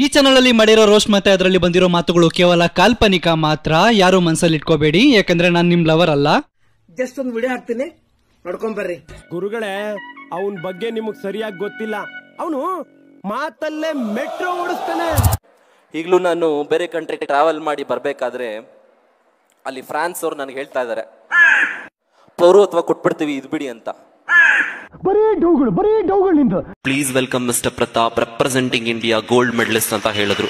ಈ ಚಾನಲಲ್ಲಿ ಮಾಡಿರೋ ರೋಸ್ಟ್ ಮತ್ತೆ ಅದರಲ್ಲಿ ಬಂದಿರೋ ಮಾತುಗಳು ಕೇವಲ ಕಾಲ್ಪನಿಕ ಮಾತ್ರ, ಯಾರು ಮನಸಲ್ಲಿ ಇಟ್ಕೋಬೇಡಿ, ಯಾಕಂದ್ರೆ ನಾನು ನಿಮ್ಮ ಲವರ್ ಅಲ್ಲ. ಜಸ್ಟ್ ಒಂದು ವಿಡಿಯೋ ಹಾಕ್ತೀನಿ, ನೋಡ್ಕೊಂಡು ಬರ್ರಿ. ಗುರುಗಳೇ, ಅವನ ಬಗ್ಗೆ ನಿಮಗೆ ಸರಿಯಾಗಿ ಗೊತ್ತಿಲ್ಲ, ಅವನು ಮಾತಲ್ಲೇ ಮೆಟ್ರೋ ಓಡಿಸ್ತಾನೆ. ಈಗಲೂ ನಾನು ಬೇರೆ ಕಂಟ್ರಿಗೆ ಟ್ರಾವೆಲ್ ಮಾಡಿ ಬರಬೇಕಾದ್ರೆ ಅಲ್ಲಿ ಫ್ರಾನ್ಸ್ ಅವರು ನನಗೆ ಹೇಳ್ತಾ ಇದ್ದಾರೆ, ಪೌರತ್ವ ಕೊಟ್ಬಿಡ್ತೀವಿ ಇದು ಬಿಡಿ ಅಂತ. Please welcome Mr. Pratap, representing India, gold medalist ಅಂತ ಹೇಳಿದ್ರು.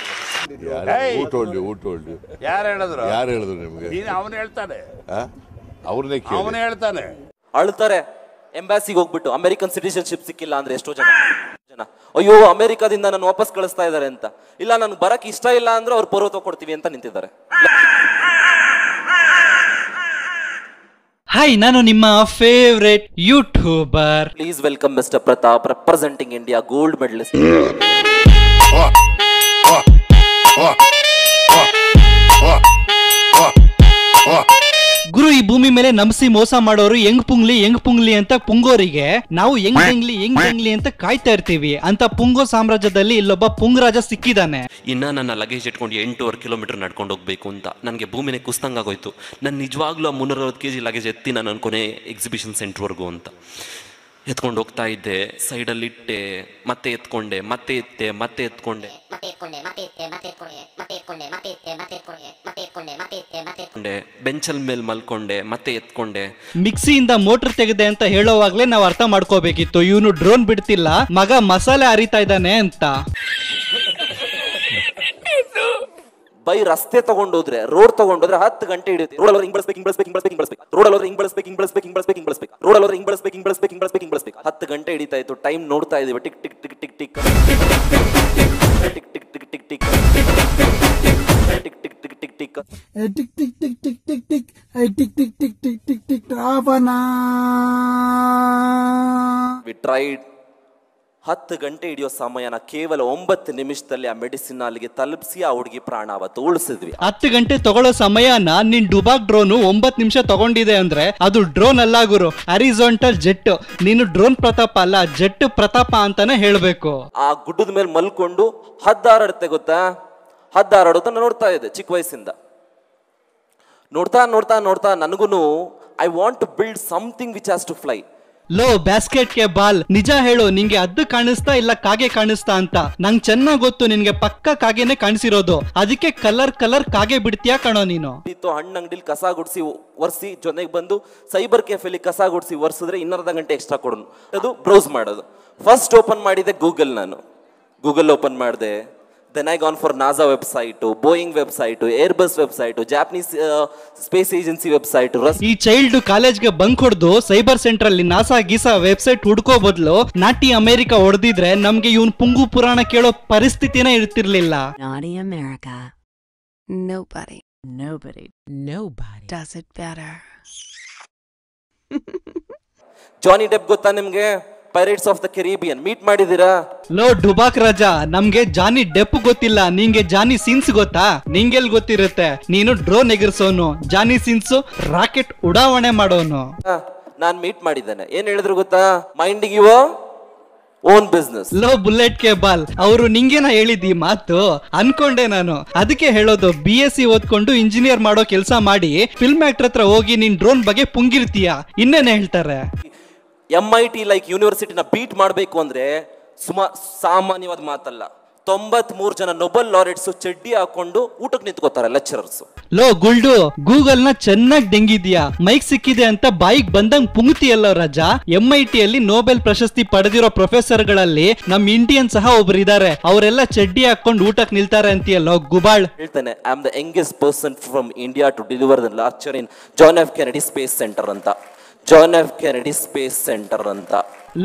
ಅಳ್ತಾರೆ ಎಂಬಾಸಿಗೆ ಹೋಗ್ಬಿಟ್ಟು, ಅಮೆರಿಕನ್ ಸಿಟಿಜನ್ಶಿಪ್ ಸಿಕ್ಕಿಲ್ಲ ಅಂದ್ರೆ ಎಷ್ಟೋ ಜನ ಅಯ್ಯೋ ಅಮೆರಿಕಾದಿಂದ ನಾನು ವಾಪಸ್ ಕಳಿಸ್ತಾ ಇದ್ದಾರೆ ಅಂತ. ಇಲ್ಲ, ನನ್ಗೆ ಬರಕ್ ಇಷ್ಟ ಇಲ್ಲ ಅಂದ್ರೆ ಅವ್ರು ಪೌರತ್ವ ಕೊಡ್ತೀವಿ ಅಂತ ನಿಂತಿದ್ದಾರೆ. ಹಾಯ್, ನಾನು ನಿಮ್ಮ favourite YouTuber. Please welcome mister Pratap, representing India, gold medallist. ಗುರು, ಈ ಭೂಮಿ ಮೇಲೆ ನಮ್ಸಿ ಮೋಸ ಮಾಡೋರು ಹೆಂಗ್ ಪುಂಗ್ಲಿ ಅಂತ ಪುಂಗೋರಿಗೆ ನಾವು ಹೆಂಗ್ ಹೆಂಗ್ಲಿ ಅಂತ ಕಾಯ್ತಾ ಇರ್ತೀವಿ. ಅಂತ ಪುಂಗೋ ಸಾಮ್ರಾಜ್ಯದಲ್ಲಿ ಇಲ್ಲೊಬ್ಬ ಪುಂಗರಾಜ ಸಿಕ್ಕಿದಾನೆ. ಇನ್ನ ನನ್ನ ಲಗೇಜ್ ಇಟ್ಕೊಂಡು 8.5 ಕಿಲೋಮೀಟರ್ ನಡ್ಕೊಂಡು ಹೋಗ್ಬೇಕು ಅಂತ ನನಗೆ ಭೂಮಿನೇ ಕುಸ್ತಂಗಾಗೋಯ್ತು. ನಾನು ನಿಜವಾಗ್ಲೂ 360 kg ಲಗೇಜ್ ಎತ್ತಿ ನಾನು ಕೊನೆ ಎಕ್ಸಿಬಿಷನ್ ಸೆಂಟ್ರ್ವರೆಗೂ ಅಂತ ಎತ್ಕೊಂಡು ಹೋಗ್ತಾ ಇದ್ದೆ. ಸೈಡಲ್ಲಿ ಇಟ್ಟೆ, ಮತ್ತೆ ಎತ್ಕೊಂಡೆ, ಮತ್ತೆ ಎತ್ತೆ, ಮತ್ತೆ ಎತ್ಕೊಂಡೆ, ಬೆಂಚಲ್ ಮೇಲೆ ಮಲ್ಕೊಂಡೆ, ಮತ್ತೆ ಎತ್ಕೊಂಡೆ. ಮಿಕ್ಸಿಯಿಂದ ಮೋಟರ್ ತೆಗೆದೆ ಅಂತ ಹೇಳೋವಾಗ್ಲೇ ನಾವು ಅರ್ಥ ಮಾಡ್ಕೋಬೇಕಿತ್ತು, ಇವನು ಡ್ರೋನ್ ಬಿಡ್ತಿಲ್ಲ, ಮಗ ಮಸಾಲೆ ಅರಿತಾ ಇದ್ದಾನೆ ಅಂತ. ಬೈ ರಸ್ತೆ ತಗೊಂಡೋದ್ರೆ, ರೋಡ್ ತಗೊಂಡೋದ್ರೆ 10 ಗಂಟೆ ಹಿಡಿಯುತ್ತೆ. ರೋಡ್ ಅಲ್ಲಿ ಹಿಂಗ್ ಬಳಸ್ಬೇಕು 10 ಗಂಟೆ ಹಿಡಿತಾ ಇತ್ತು. ಟೈಮ್ ನೋಡ್ತಾ ಇದೀವಿ, tick tick tick tick tick tick tick tick tick tick we tried. 10 ಗಂಟೆ ಹಿಡಿಯೋ ಸಮಯನ ಕೇವಲ 9 ನಿಮಿಷದಲ್ಲಿ ಆ ಮೆಡಿಸಿನ್ ಅಲ್ಲಿಗೆ ತಲುಪಿಸಿ ಆ ಹುಡುಗಿ ಪ್ರಾಣ ಅವತ್ತು ಉಳಿಸಿದ್ವಿ. 10 ಗಂಟೆ ತಗೊಳ್ಳೋ ಸಮಯನ ನಿನ್ ಡುಬಾಕ್ ಡ್ರೋನು 9 ನಿಮಿಷ ತಗೊಂಡಿದೆ ಅಂದ್ರೆ ಅದು ಡ್ರೋನ್ ಅಲ್ಲ ಗುರು, ಹರಿಜಾಂಟಲ್ ಜೆಟ್. ನೀನು ಡ್ರೋನ್ ಪ್ರತಾಪ ಅಲ್ಲ, ಜೆಟ್ ಪ್ರತಾಪ ಅಂತಾನೆ ಹೇಳ್ಬೇಕು. ಆ ಗುಡ್ಡದ ಮೇಲೆ ಮಲ್ಕೊಂಡು ಹದ್ದಾರಡುತ್ತೆ ಗೊತ್ತಾ, ಹದ್ದಾರಡೋದನ್ನ ನೋಡ್ತಾ ಇದೆ ಚಿಕ್ಕ ವಯಸ್ಸಿಂದ. ನೋಡ್ತಾ ನೋಡ್ತಾ ನೋಡ್ತಾ ನನಗೂನು I want to build something which has to fly. ಲೋ ಬ್ಯಾಸ್ಕೆಟ್ ಗೆ ಬಾಲ್, ನಿಜ ಹೇಳು, ನಿಂಗೆ ಅದ್ದು ಕಾಣಿಸ್ತಾ ಇಲ್ಲ ಕಾಗೆ ಕಾಣಿಸ್ತಾ ಅಂತ? ನಂಗೆ ಚೆನ್ನಾಗ್ ಗೊತ್ತು ನಿನ್ಗೆ ಪಕ್ಕ ಕಾಗೆನೆ ಕಾಣಿಸಿರೋದು, ಅದಕ್ಕೆ ಕಲರ್ ಕಲರ್ ಕಾಗೆ ಬಿಡ್ತೀಯಾ ಕಣೋ ನೀನು. ಹಣ್ಣು ಅಂಗಡಿಲಿ ಕಸ ಗುಡಿಸಿ ಒರೆಸಿ, ಜೊತೆಗೆ ಬಂದು ಸೈಬರ್ ಕೆಫೆಲಿ ಕಸ ಗುಡಿಸಿ ಒರೆಸಿದ್ರೆ 1.5 ಗಂಟೆ ಎಕ್ಸ್ಟ್ರಾ ಕೊಡೋನು. ಅದು ಬ್ರೌಸ್ ಮಾಡೋದು. ಫಸ್ಟ್ ಓಪನ್ ಮಾಡಿದೆ ಗೂಗಲ್, ನಾನು ಗೂಗಲ್ ಓಪನ್ ಮಾಡಿದೆ. Then I gone for NASA website, Boeing website, Airbus website, Japanese space agency website. ಈ ಚೈಲ್ಡ್ ಕಾಲೇಜ್ಗೆ ಬಂಕ್ ಹೊಡೆದು ಸೈಬರ್ ಸೆಂಟರ್ ಅಲ್ಲಿ ನಾಸಾ ಗೀಸಾ ವೆಬ್ಸೈಟ್ ಹುಡ್ಕೋ ಬದಲು ನಾಟಿ ಅಮೆರಿಕ ಹೊಡೆದಿದ್ರೆ ನಮ್ಗೆ ಇವನ್ ಪುಂಗು ಪುರಾಣ ಕೇಳೋ ಪರಿಸ್ಥಿತಿನೇ ಇರ್ತಿರ್ಲಿಲ್ಲ. Naughty America. Nobody. Nobody. Nobody. Does it better. Johnny Depp ಗೊತ್ತಾ ನಿಮ್ಗೆ? Pirates of the Caribbean meet ಮಾಡಿದಿರಾ? ಲೋ ಡುಬಾಕ್ ರಾಜಾ, ನಮ್ಗೆ ಜಾನಿ ಡೆಪ್ ಗೊತ್ತಿಲ್ಲ, ನಿಂಗೆ ಜಾನಿ ಸಿನ್ಸ್ ಗೊತ್ತಾ? ನಿಂಗೆಲ್ ಗೊತ್ತಿರುತ್ತೆ, ನೀನು ಡ್ರೋನ್ ಎಗರ್ಸೋನು, ಜಾನಿ ಸಿನ್ಸ್ ರಾಕೆಟ್ ಉಡಾವಣೆ ಮಾಡೋನು. ನಾನ್ ಮೀಟ್ ಮಾಡಿದ್ದೇನೆ, ಏನ್ ಹೇಳಿದ್ರು ಗೊತ್ತಾ? Minding your own business. ಲೋ ಬುಲೆಟ್ ಕೆ ಬಾಲ್, ಅವರು ನಿಂಗೇನ ಹೇಳಿದಿ ಮಾತು ಅನ್ಕೊಂಡೆ ನಾನು, ಅದಕ್ಕೆ ಹೇಳೋದು BSc ಓದ್ಕೊಂಡು ಇಂಜಿನಿಯರ್ ಮಾಡೋ ಕೆಲಸ ಮಾಡಿ ಫಿಲ್ಮ್ ಆಕ್ಟರ್ ಹತ್ರ ಹೋಗಿ ನಿನ್ ಡ್ರೋನ್ ಬಗ್ಗೆ ಪುಂಗಿರ್ತೀಯ, ಇನ್ನೇನ್ ಹೇಳ್ತಾರೆ? MIT ಲೈಕ್ ಯೂನಿವರ್ಸಿಟಿನ ಬೀಟ್ ಮಾಡಬೇಕು ಅಂದರೆ ಸಾಮಾನ್ಯವಾದ ಮಾತಲ್ಲ. 93 ಜನ ನೊಬೆಲ್ ಲಾರೆಟ್ಸ್ ಚಡ್ಡಿ ಹಾಕೊಂಡು ಊಟಕ್ಕೆ ನಿಂತ್ಕೋತಾರೆ ಲೆಕ್ಚರರ್ಸ್. ಲೋ ಗುಲ್ಡು, ಗೂಗಲ್ ನ ಚೆನ್ನಾಗಿ ಡೆಂಗಿದ್ಯಾ, ಮೈಕ್ ಸಿಕ್ಕಿದೆ ಅಂತ ಬಾಯಿಗೆ ಬಂದಂಗ್ ಪುಂಗ್ತಿಯಲ್ಲ ರಾಜಾ. MIT ಅಲ್ಲಿ ನೊಬೆಲ್ ಪ್ರಶಸ್ತಿ ಪಡೆದಿರೋ ಪ್ರೊಫೆಸರ್ ಗಳಲ್ಲಿ ನಮ್ ಇಂಡಿಯನ್ ಸಹ ಒಬ್ರು ಇದಾರೆ, ಅವರೆಲ್ಲ ಚಡ್ಡಿ ಹಾಕೊಂಡು ಊಟಕ್ಕೆ ನಿಲ್ತಾರೆ ಅಂತೀಯಲ್ಲ ಗುಬಾಳ್. ಹೇಳ್ತಾನೆ, I am the youngest person from India to deliver the lecture in John F Kennedy space centre ಅಂತ. John F Kennedy space centre ಅಂತ.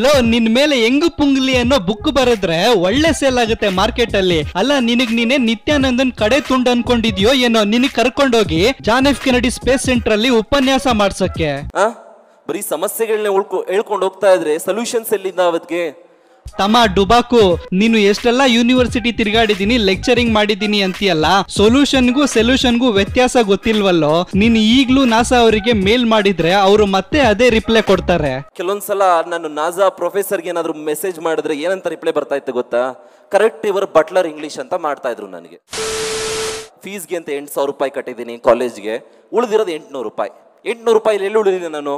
ಲೋ, ನಿನ್ ಮೇಲೆ ಹೆಂಗು ಪುಂಗ್ಲಿ ಅನ್ನೋ ಬುಕ್ ಬರೆದ್ರೆ ಒಳ್ಳೆ ಸೇಲ್ ಆಗುತ್ತೆ ಮಾರ್ಕೆಟ್ ಅಲ್ಲಿ. ಅಲ್ಲ, ನಿನಗ್ ನೀನೆ ನಿತ್ಯಾನಂದನ್ ಕಡೆ ತುಂಡು ಅನ್ಕೊಂಡಿದ್ಯೋ ಏನೋ, ನಿನಗ್ ಕರ್ಕೊಂಡೋಗಿ John F Kennedy space centre ಅಲ್ಲಿ ಉಪನ್ಯಾಸ ಮಾಡ್ಸಕ್ಕೆ. ಬರೀ ಸಮಸ್ಯೆಗಳನ್ನ ಹೇಳ್ಕೊಂಡು ಹೋಗ್ತಾ ಇದ್ರೆ ಸೊಲ್ಯೂಷನ್ಸ್ ಎಲ್ಲಿಂದ ಅವತ್ಗೆ? ತಮ್ಮ ಡುಬಾಕು ನೀನು ಎಷ್ಟೆಲ್ಲ ಯೂನಿವರ್ಸಿಟಿ ತಿರುಗಾಡಿದೀನಿ ಲೆಕ್ಚರಿಂಗ್ ಮಾಡಿದೀನಿ ಅಂತೀಯಲ್ಲ ಸೊಲ್ಯೂಷನ್ಗೂ ಸೊಲ್ಯೂಷನ್ಗೂ ವ್ಯತ್ಯಾಸ ಗೊತ್ತಿಲ್ವಲ್ಲೋ ನೀನು ಈಗಲೂ ನಾಸಾ ಅವರಿಗೆ ಮೇಲ್ ಮಾಡಿದ್ರೆ ಅವರು ಮತ್ತೆ ಅದೇ ರಿಪ್ಲೈ ಕೊಡ್ತಾರೆ. ಕೆಲವೊಂದ್ಸಲ ನಾನು ನಾಸಾ ಪ್ರೊಫೆಸರ್ಗೆ ಏನಾದರೂ ಮೆಸೇಜ್ ಮಾಡಿದ್ರೆ ಏನಂತ ರಿಪ್ಲೈ ಬರ್ತಾ ಇತ್ತು ಗೊತ್ತಾ? ಕರೆಕ್ಟ್ ಇವರ್ ಬಟ್ಲರ್ ಇಂಗ್ಲೀಷ್ ಅಂತ ಮಾಡ್ತಾ ಇದ್ರು. ನನಗೆ ಫೀಸ್ಗೆ ಅಂತ 8,000 ರೂಪಾಯಿ ಕಟ್ಟಿದ್ದೀನಿ ಕಾಲೇಜ್ಗೆ, ಉಳಿದಿರೋದು 800 ರೂಪಾಯಿ. 800 ರೂಪಾಯಿ ಎಲ್ಲಿ ಉಳಿದೀನಿ ನಾನು?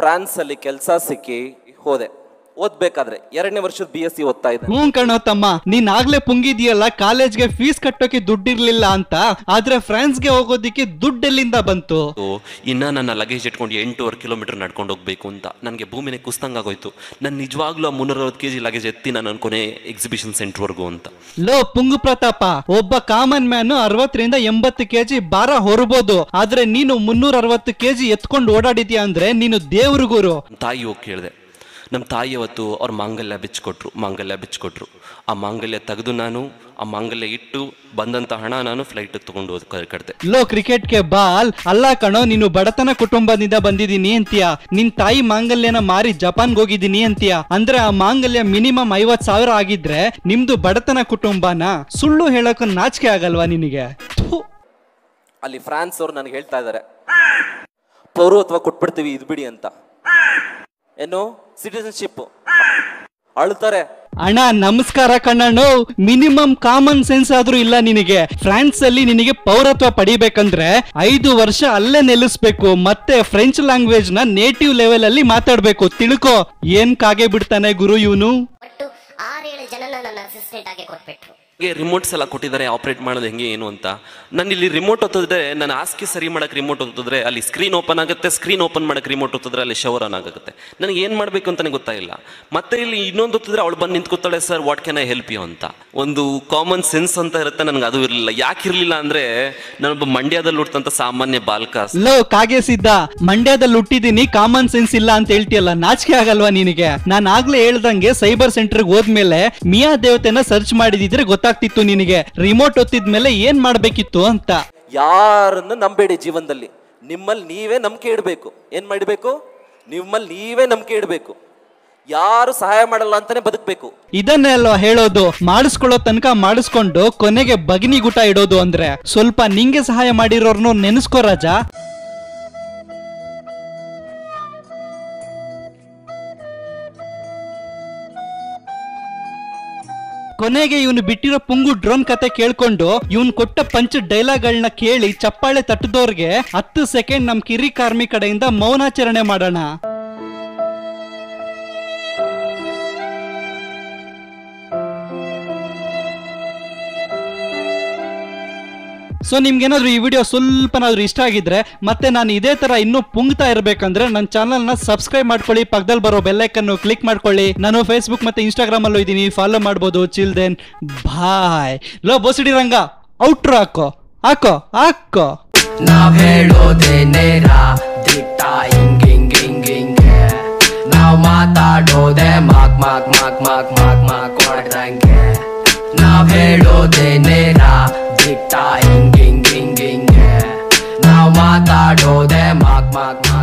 ಫ್ರಾನ್ಸ್ ಅಲ್ಲಿ ಕೆಲಸ ಸಿಕ್ಕಿ ಹೋದೆ. ಓದ್ಬೇಕಾದ್ರೆ 2ನೇ ವರ್ಷದ BSc ಓದ್ತಾ ಇದ್ದೆ. ಹ್ಞೂ ಕಣೋ ತಮ್ಮ, ನೀನ್ ಆಗ್ಲೇ ಪುಂಗಿದೀಯಲ್ಲ ಕಾಲೇಜ್ಗೆ ಫೀಸ್ ಕಟ್ಟೋಕೆ ದುಡ್ಡಿರ್ಲಿಲ್ಲ ಅಂತ. ಆದ್ರೆ ಫ್ರಾನ್ಸ್ಗೆ ಹೋಗೋದಿಕ್ಕೆ ದುಡ್ಡೆಲ್ಲಿಂದ ಬಂತು? ಇನ್ನ ನನ್ನ ಲಗೇಜ್ ಇಟ್ಕೊಂಡು 8 ಕಿಲೋಮೀಟರ್ ನಡ್ಕೊಂಡು ಹೋಗ್ಬೇಕು ಅಂತ ನನಗೆ ಭೂಮಿನೇ ಕುಸ್ತಂಗಾಗೋಯ್ತು. ನಾನು ನಿಜವಾಗ್ಲೂ 360 kg ಲಗೇಜ್ ಎತ್ತಿ ನಾನು ಕೊನೆ ಎಕ್ಸಿಬಿಷನ್ ಸೆಂಟರ್ ವರ್ಗೂ ಅಂತ. ಲೋ ಪುಂಗು ಪ್ರತಾಪ, ಒಬ್ಬ ಕಾಮನ್ ಮ್ಯಾನ್ 60 to 80 kg ಭಾರ ಹೊರಬಹುದು, ಆದ್ರೆ ನೀನು 360 kg ಎತ್ಕೊಂಡು ಓಡಾಡಿದ್ಯಾ ಅಂದ್ರೆ ನೀನು ದೇವ್ರ ಗುರು. ತಾಯಿ ಹೋಗಿ ಕೇಳಿದೆ, ನಮ್ಮ ತಾಯಿ ಅವತ್ತು ಅವ್ರ ಮಾಂಗಲ್ಯ ಬಿಚ್ಚಿಕೊಟ್ರು, ಆ ಮಾಂಗಲ್ಯ ತೆಗೆದು ನಾನು ಆ ಮಾಂಗಲ್ಯ ಇಟ್ಟು ಬಂದಂತ ಹಣ ನಾನು ಫ್ಲೈಟ್ ತಗೊಂಡು ಕಟ್ತೆ. ಲೋ ಕ್ರಿಕೆಟ್ಗೆ ಬಾಲ್ ಅಲ್ಲ ಕಣೋ, ನೀನು ಬಡತನ ಕುಟುಂಬದಿಂದ ಬಂದಿದ್ದೀನಿ ಅಂತೀಯ, ನಿನ್ ತಾಯಿ ಮಾಂಗಲ್ಯನ ಮಾರಿ ಜಪಾನ್ಗೆ ಹೋಗಿದ್ದೀನಿ ಅಂತೀಯ, ಅಂದ್ರೆ ಆ ಮಾಂಗಲ್ಯ ಮಿನಿಮಮ್ 50,000 ಆಗಿದ್ರೆ ನಿಮ್ದು ಬಡತನ ಕುಟುಂಬನ? ಸುಳ್ಳು ಹೇಳೋಕೆ ನಾಚಿಕೆ ಆಗಲ್ವಾ ನಿನಗೆ? ಅಲ್ಲಿ ಫ್ರಾನ್ಸ್ ಅವ್ರು ನನಗೆ ಹೇಳ್ತಾ ಇದ್ದಾರೆ, ಪೌರತ್ವ ಕೊಟ್ಬಿಡ್ತೀವಿ ಇದು ಬಿಡಿ ಅಂತ, ಏನು ಸಿಟಿಜನ್ಶಿಪ್ ಅಳ್ತಾರೆ. ಅಣ್ಣ ನಮಸ್ಕಾರ ಕಣ್ಣು, ಮಿನಿಮಮ್ ಕಾಮನ್ ಸೆನ್ಸ್ ಆದ್ರೂ ಇಲ್ಲ ನಿನಗೆ. ಫ್ರಾನ್ಸ್ ಅಲ್ಲಿ ನಿನಗೆ ಪೌರತ್ವ ಪಡಿಬೇಕಂದ್ರೆ 5 ವರ್ಷ ಅಲ್ಲೇ ನೆಲೆಸ್ಬೇಕು, ಮತ್ತೆ ಫ್ರೆಂಚ್ ಲ್ಯಾಂಗ್ವೇಜ್ ನ ನೇಟಿವ್ ಲೆವೆಲ್ ಅಲ್ಲಿ ಮಾತಾಡ್ಬೇಕು. ತಿಳ್ಕೊ, ಏನ್ ಕಾಗೆ ಬಿಡ್ತಾನೆ ಗುರು ಇವನು. ಒಟ್ಟು 6-7 ಜನ ನನ್ನ ಅಸಿಸ್ಟೆಂಟ್ ಆಗಿ ಕೊಟ್ಬಿಟ್ರು. ರಿಮೋಟ್ಸ್ ಎಲ್ಲ ಕೊಟ್ಟಿದ್ದಾರೆ ಆಪರೇಟ್ ಮಾಡೋದು ಹೆಂಗೆ ಏನು ಅಂತ. ನಾನು ಇಲ್ಲಿ ರಿಮೋಟ್ ಒತ್ತಿದ್ರೆ, ನಾನು ಆಸ್ಕಿ ಸರಿ ಮಾಡಕ್ಕೆ ರಿಮೋಟ್ ಒತ್ತಿದ್ರೆ ಅಲ್ಲಿ ಸ್ಕ್ರೀನ್ ಓಪನ್ ಆಗುತ್ತೆ, ಸ್ಕ್ರೀನ್ ಓಪನ್ ಮಾಡಕ್ಕೆ ರಿಮೋಟ್ ಒತ್ತಿದ್ರೆ ಅಲ್ಲಿ ಶವರ್ ಆನ್ ಆಗುತ್ತೆ. ನನಗೆ ಏನು ಮಾಡಬೇಕು ಅಂತಲೇ ಗೊತ್ತಾಗಿಲ್ಲ. ಮತ್ತೆ ಇಲ್ಲಿ ಇನ್ನೊಂದು ಒತ್ತಿದ್ರೆ ಅವಳು ಬಂದು ನಿಂತ್ಕೊತಾಳೆ, sir what can I help you ಅಂತ. ಒಂದು ಕಾಮನ್ ಸೆನ್ಸ್ ಅಂತ ಇರುತ್ತೆ, ನನಗೆ ಅದು ಇರಲಿಲ್ಲ. ಯಾಕಿರಲಿಲ್ಲ ಅಂದ್ರೆ ನಾನೊಬ್ಬ ಮಂಡ್ಯದಲ್ಲಿ ಹುಟ್ಟಿದಂತ ಸಾಮಾನ್ಯ ಬಾಲಕ. ಲೋ ಕಾಗೆ ಸಿದ್ಧ, ಮಂಡ್ಯದಲ್ಲಿ ಹುಟ್ಟಿದೀನಿ ಕಾಮನ್ ಸೆನ್ಸ್ ಇಲ್ಲ ಅಂತ ಹೇಳ್ತೀಯಲ್ಲ, ನಾಚಿಕೆ ಆಗಲ್ವಾ ನಿನಗೆ? ನಾನು ಆಗ್ಲೇ ಹೇಳ್ದಂಗೆ ಸೈಬರ್ ಸೆಂಟರ್ಗೆ ಹೋದ್ಮೇಲೆ ಮಿಯಾ ದೇವತೆನ ಸರ್ಚ್ ಮಾಡಿದಿದ್ರೆ ಗೊತ್ತಾಗ್ತಿತ್ತು ನಿನಗೆ ರಿಮೋಟ್ ಒತ್ತಿದ್ಮೇಲೆ ಏನ್ ಮಾಡ್ಬೇಕಿತ್ತು ಅಂತ. ಯಾರನ್ನು ನಂಬೇಡಿ ಜೀವನದಲ್ಲಿ, ನಿಮ್ಮಲ್ಲಿ ನೀವೇ ನಂಬಿಕೆ ಇಡಬೇಕು. ಏನ್ ಮಾಡಬೇಕು? ನಿಮ್ಮಲ್ಲಿ ನೀವೇ ನಂಬಿಕೆ ಇಡಬೇಕು. ಯಾರು ಸಹಾಯ ಮಾಡಲ್ಲ ಅಂತಾನೆ ಬದುಕಬೇಕು. ಇದನ್ನೇ ಅಲ್ವಾ ಹೇಳೋದು, ಮಾಡಿಸ್ಕೊಳ್ಳೋ ತನಕ ಮಾಡಿಸ್ಕೊಂಡು ಕೊನೆಗೆ ಬಗ್ನಿ ಗುಟ ಇಡೋದು ಅಂದ್ರೆ. ಸ್ವಲ್ಪ ನಿಂಗೆ ಸಹಾಯ ಮಾಡಿರೋರ್ನು ನೆನೆಸ್ಕೋ ರಾಜಾ. ಕೊನೆಗೆ ಇವನು ಬಿಟ್ಟಿರೋ ಪುಂಗು ಡ್ರೋನ್ ಕತೆ ಕೇಳ್ಕೊಂಡು ಇವನ್ ಕೊಟ್ಟ ಪಂಚ್ ಡೈಲಾಗ್ಗಳನ್ನ ಕೇಳಿ ಚಪ್ಪಾಳೆ ತಟ್ಟದವ್ರಿಗೆ 10 ಸೆಕೆಂಡ್ ನಮ್ ಕಿರಿ ಕಾರ್ಮಿ ಕಡೆಯಿಂದ ಮೌನಾಚರಣೆ ಮಾಡೋಣ. ಸೊ ನಿಮ್ಗೇನಾದ್ರೂ ಈ ವಿಡಿಯೋ ಸ್ವಲ್ಪನಾದ್ರೂ ಇಷ್ಟ ಆಗಿದ್ರೆ ಮತ್ತೆ ನಾನು ಇದೇ ತರ ಇನ್ನೂ ಪುಂಗ್ತಾ ಇರ್ಬೇಕಂದ್ರೆ ನನ್ನ ಚಾನಲ್ನ ಸಬ್ಸ್ಕ್ರೈಬ್ ಮಾಡ್ಕೊಳ್ಳಿ, ಪಕ್ಕದಲ್ಲಿ ಬರೋ ಬೆಲ್ಲೈಕನ್ನು ಕ್ಲಿಕ್ ಮಾಡ್ಕೊಳ್ಳಿ. ನಾನು ಫೇಸ್ಬುಕ್ ಮತ್ತೆ ಇನ್ಸ್ಟಾಗ್ರಾಮ್ ಅಲ್ಲೂ ಇದ್ದೀನಿ, ಫಾಲೋ ಮಾಡ್ಬೋದು. Chill then boy. ಲೋ ಬೋಸಿಡಿ ರಂಗ, ಔಟ್ರು ಹಾಕೋ ಹಾಕೋ ಹಾಕೋ. ನಾವ್ ಹೇಳೋದೇ ನೇರ ದಿಟ್ಟ, ಹಿಂಗ್ ಹಿಂಗ್ ಹಿಂಗ್ ಹಿಂಗೆ ನಾವ್ ಮಾತಾಡೋದೆ ಮಾಕ್ ಮಾಕ್ ಮಾಕ್ ಮಾಕ್ ಮಾಕ್ ಮಾಕ್ ಹೊಡ್ದಂಗೆ. ನಾವ್ ಹೇಳೋದೇ ನೇರ ದಿಟ್ಟ, ಹಿಂಗ್ ಹಿಂಗ್ ಹಿಂಗ್ ಹಿಂಗೆ ನಾವ್ ಮಾತಾಡೋದೆ ಮಾಕ್ ಮಾಕ್.